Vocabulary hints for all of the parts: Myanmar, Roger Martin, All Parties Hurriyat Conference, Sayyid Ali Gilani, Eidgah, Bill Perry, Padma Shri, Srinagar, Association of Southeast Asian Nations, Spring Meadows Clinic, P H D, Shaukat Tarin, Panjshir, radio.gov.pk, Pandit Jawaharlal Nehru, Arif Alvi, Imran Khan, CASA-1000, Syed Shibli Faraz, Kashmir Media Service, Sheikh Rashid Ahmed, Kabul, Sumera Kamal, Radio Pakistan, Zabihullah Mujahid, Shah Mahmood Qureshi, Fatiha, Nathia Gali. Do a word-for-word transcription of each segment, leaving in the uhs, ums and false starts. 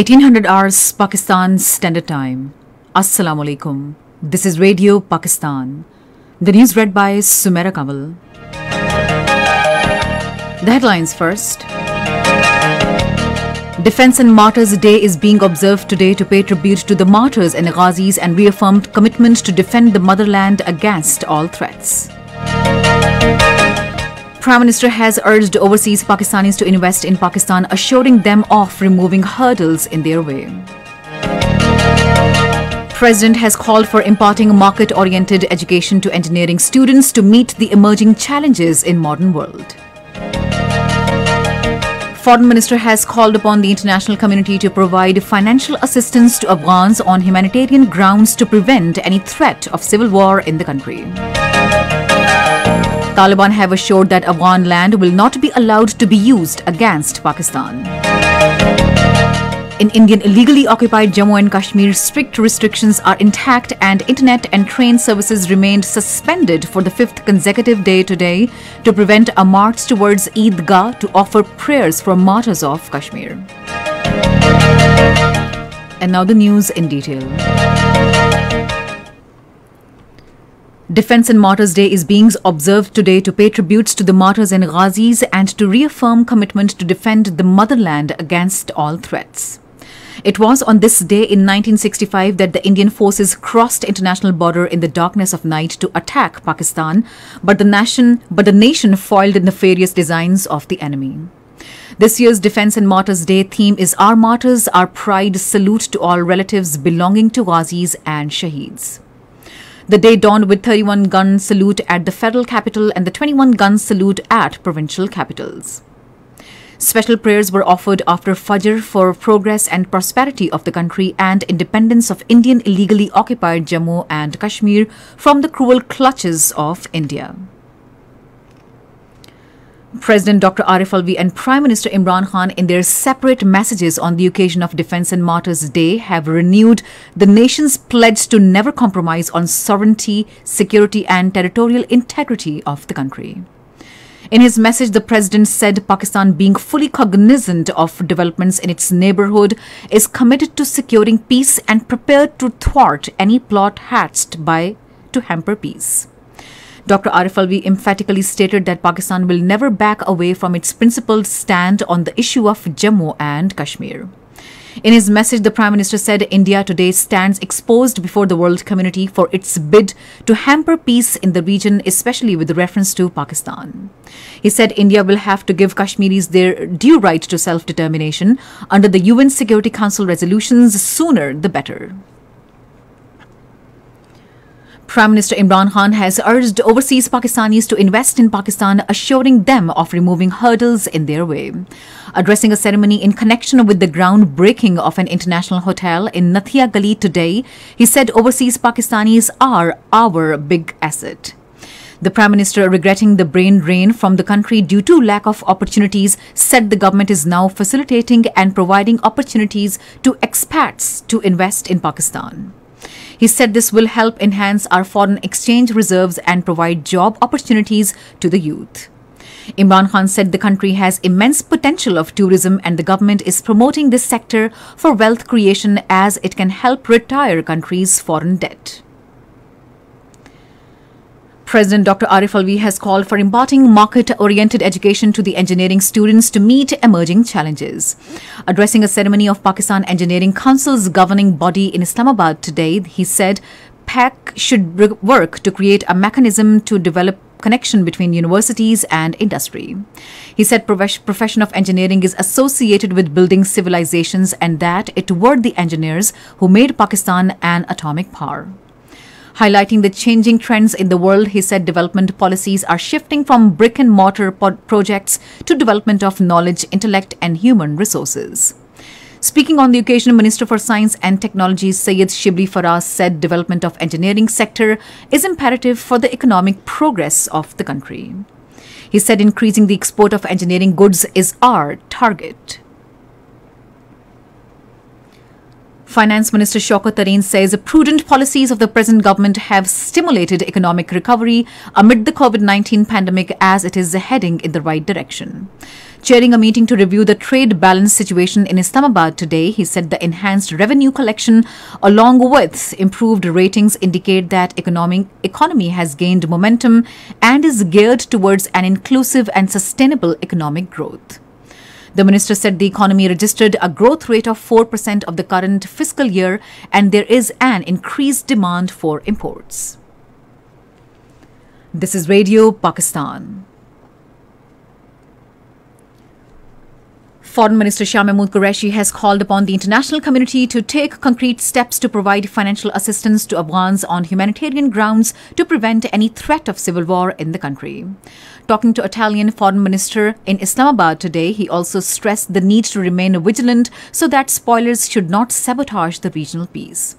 eighteen hundred hours Pakistan Standard Time. Assalamu alaikum. This is Radio Pakistan. The news read by Sumera Kamal. The headlines first. Defense and Martyrs Day is being observed today to pay tribute to the martyrs and Ghazis and reaffirmed commitment to defend the motherland against all threats. Prime Minister has urged overseas Pakistanis to invest in Pakistan, assuring them of removing hurdles in their way. President has called for imparting market-oriented education to engineering students to meet the emerging challenges in modern world. Foreign Minister has called upon the international community to provide financial assistance to Afghans on humanitarian grounds to prevent any threat of civil war in the country. Taliban have assured that Afghan land will not be allowed to be used against Pakistan. In Indian illegally occupied Jammu and Kashmir, strict restrictions are intact and internet and train services remained suspended for the fifth consecutive day today to prevent a march towards Eidgah to offer prayers for martyrs of Kashmir. And now the news in detail. Defense and Martyrs Day is being observed today to pay tributes to the martyrs and Ghazis and to reaffirm commitment to defend the motherland against all threats. It was on this day in nineteen sixty-five that the Indian forces crossed international border in the darkness of night to attack Pakistan, but the nation, but the nation foiled the nefarious designs of the enemy. This year's Defense and Martyrs Day theme is Our Martyrs, Our Pride, Salute to All Relatives Belonging to Ghazis and Shaheeds. The day dawned with thirty-one gun salute at the federal capital and the twenty-one gun salute at provincial capitals. Special prayers were offered after Fajr for progress and prosperity of the country and independence of Indian illegally occupied Jammu and Kashmir from the cruel clutches of India. President Doctor Arif Alvi and Prime Minister Imran Khan, in their separate messages on the occasion of Defense and Martyrs Day, have renewed the nation's pledge to never compromise on sovereignty, security and territorial integrity of the country. In his message, the President said Pakistan, being fully cognizant of developments in its neighbourhood, is committed to securing peace and prepared to thwart any plot hatched by to hamper peace. Doctor Arif Alvi emphatically stated that Pakistan will never back away from its principled stand on the issue of Jammu and Kashmir. In his message, the Prime Minister said India today stands exposed before the world community for its bid to hamper peace in the region, especially with reference to Pakistan. He said India will have to give Kashmiris their due right to self-determination under the U N Security Council resolutions, sooner the better. Prime Minister Imran Khan has urged overseas Pakistanis to invest in Pakistan, assuring them of removing hurdles in their way. Addressing a ceremony in connection with the groundbreaking of an international hotel in Nathia Gali today, he said overseas Pakistanis are our big asset. The Prime Minister, regretting the brain drain from the country due to lack of opportunities, said the government is now facilitating and providing opportunities to expats to invest in Pakistan. He said this will help enhance our foreign exchange reserves and provide job opportunities to the youth. Imran Khan said the country has immense potential of tourism and the government is promoting this sector for wealth creation as it can help retire countries' foreign debt. President Doctor Arif Alvi has called for imparting market-oriented education to the engineering students to meet emerging challenges. Addressing a ceremony of Pakistan Engineering Council's governing body in Islamabad today, he said P E C should work to create a mechanism to develop connection between universities and industry. He said profession of engineering is associated with building civilizations and that it were the engineers who made Pakistan an atomic power. Highlighting the changing trends in the world, he said development policies are shifting from brick and mortar projects to development of knowledge, intellect and human resources. Speaking on the occasion, Minister for Science and Technology Syed Shibli Faraz said development of engineering sector is imperative for the economic progress of the country. He said increasing the export of engineering goods is our target. Finance Minister Shaukat Tarin says prudent policies of the present government have stimulated economic recovery amid the COVID nineteen pandemic as it is heading in the right direction. Chairing a meeting to review the trade balance situation in Islamabad today, he said the enhanced revenue collection along with improved ratings indicate that economic economy has gained momentum and is geared towards an inclusive and sustainable economic growth. The minister said the economy registered a growth rate of four percent of the current fiscal year and there is an increased demand for imports. This is Radio Pakistan. Foreign Minister Shah Mahmood Qureshi has called upon the international community to take concrete steps to provide financial assistance to Afghans on humanitarian grounds to prevent any threat of civil war in the country. Talking to Italian Foreign Minister in Islamabad today, he also stressed the need to remain vigilant so that spoilers should not sabotage the regional peace.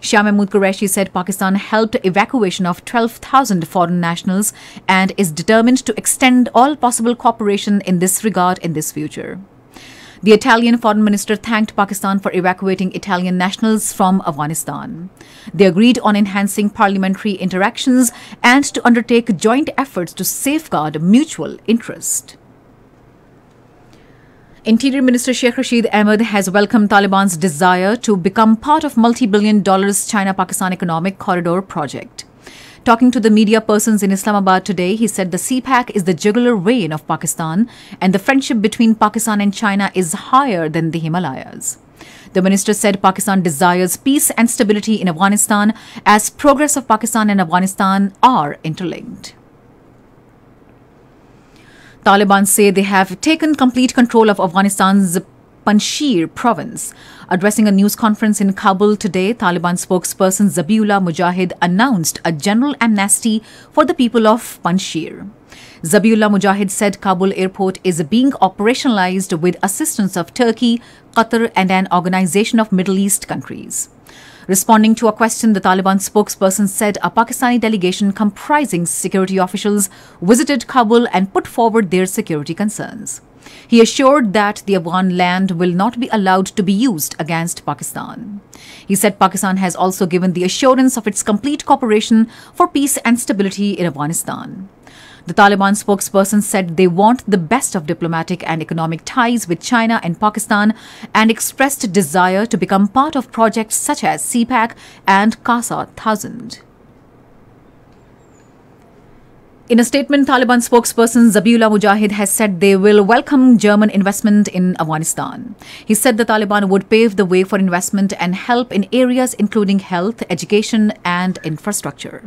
Shah Mahmood Qureshi said Pakistan helped evacuation of twelve thousand foreign nationals and is determined to extend all possible cooperation in this regard in this future. The Italian foreign minister thanked Pakistan for evacuating Italian nationals from Afghanistan. They agreed on enhancing parliamentary interactions and to undertake joint efforts to safeguard mutual interest. Interior Minister Sheikh Rashid Ahmed has welcomed Taliban's desire to become part of multi-billion dollars China-Pakistan Economic Corridor project. Talking to the media persons in Islamabad today, he said the C PAC is the jugular vein of Pakistan and the friendship between Pakistan and China is higher than the Himalayas. The minister said Pakistan desires peace and stability in Afghanistan as progress of Pakistan and Afghanistan are interlinked. Taliban say they have taken complete control of Afghanistan's Panjshir province. Addressing a news conference in Kabul today, Taliban spokesperson Zabihullah Mujahid announced a general amnesty for the people of Panjshir. Zabihullah Mujahid said Kabul airport is being operationalized with assistance of Turkey, Qatar and an organization of Middle East countries. Responding to a question, the Taliban spokesperson said a Pakistani delegation comprising security officials visited Kabul and put forward their security concerns. He assured that the Afghan land will not be allowed to be used against Pakistan. He said Pakistan has also given the assurance of its complete cooperation for peace and stability in Afghanistan. The Taliban spokesperson said they want the best of diplomatic and economic ties with China and Pakistan and expressed a desire to become part of projects such as C PAC and CASA one thousand. In a statement, Taliban spokesperson Zabihullah Mujahid has said they will welcome German investment in Afghanistan. He said the Taliban would pave the way for investment and help in areas including health, education and infrastructure.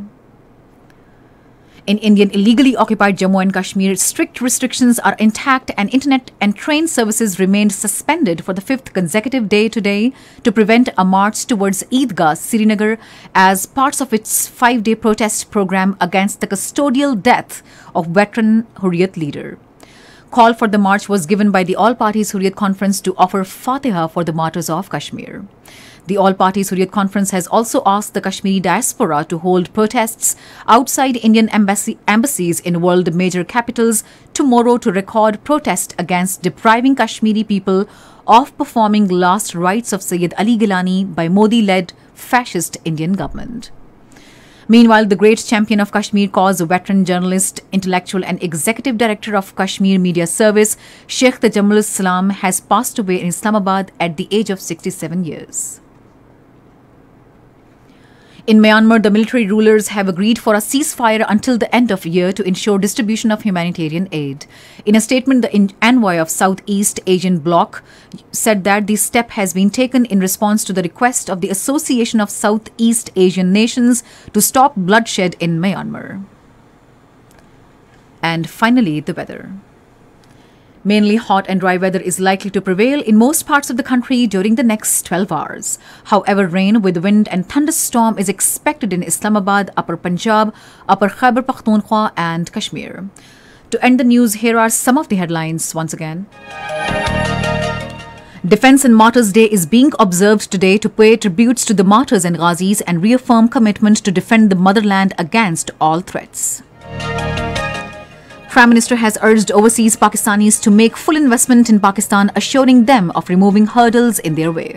In Indian illegally occupied Jammu and Kashmir, strict restrictions are intact and internet and train services remained suspended for the fifth consecutive day today to prevent a march towards Eidgah, Srinagar, as parts of its five-day protest program against the custodial death of veteran Hurriyat leader. Call for the march was given by the All Parties Hurriyat Conference to offer Fatiha for the martyrs of Kashmir. The All Parties Hurriyat Conference has also asked the Kashmiri diaspora to hold protests outside Indian embassy embassies in world major capitals tomorrow to record protest against depriving Kashmiri people of performing last rites of Sayyid Ali Gilani by Modi-led fascist Indian government. Meanwhile, the great champion of Kashmir cause, veteran journalist, intellectual and executive director of Kashmir Media Service, Sheikh Tajamul Islam has passed away in Islamabad at the age of sixty-seven years. In Myanmar, the military rulers have agreed for a ceasefire until the end of year to ensure distribution of humanitarian aid. In a statement, the envoy of Southeast Asian Bloc said that this step has been taken in response to the request of the Association of Southeast Asian Nations to stop bloodshed in Myanmar. And finally, the weather. Mainly hot and dry weather is likely to prevail in most parts of the country during the next twelve hours. However, rain with wind and thunderstorm is expected in Islamabad, Upper Punjab, Upper Khyber Pakhtunkhwa and Kashmir. To end the news, here are some of the headlines once again. Defense and Martyrs Day is being observed today to pay tributes to the martyrs and ghazis and reaffirm commitment to defend the motherland against all threats. Prime Minister has urged overseas Pakistanis to make full investment in Pakistan, assuring them of removing hurdles in their way.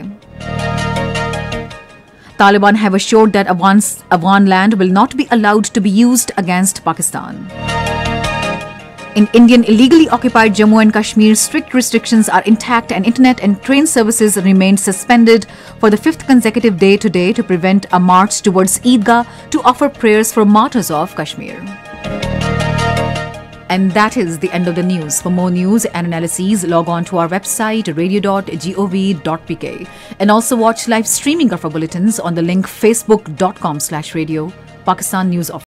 Taliban have assured that Afghan's, Afghan land will not be allowed to be used against Pakistan. In Indian illegally occupied Jammu and Kashmir, strict restrictions are intact and internet and train services remain suspended for the fifth consecutive day today to prevent a march towards Eidgah to offer prayers for martyrs of Kashmir. And that is the end of the news. For more news and analyses, log on to our website radio dot gov dot p k and also watch live streaming of our bulletins on the link facebook dot com slash radio Pakistan News Office.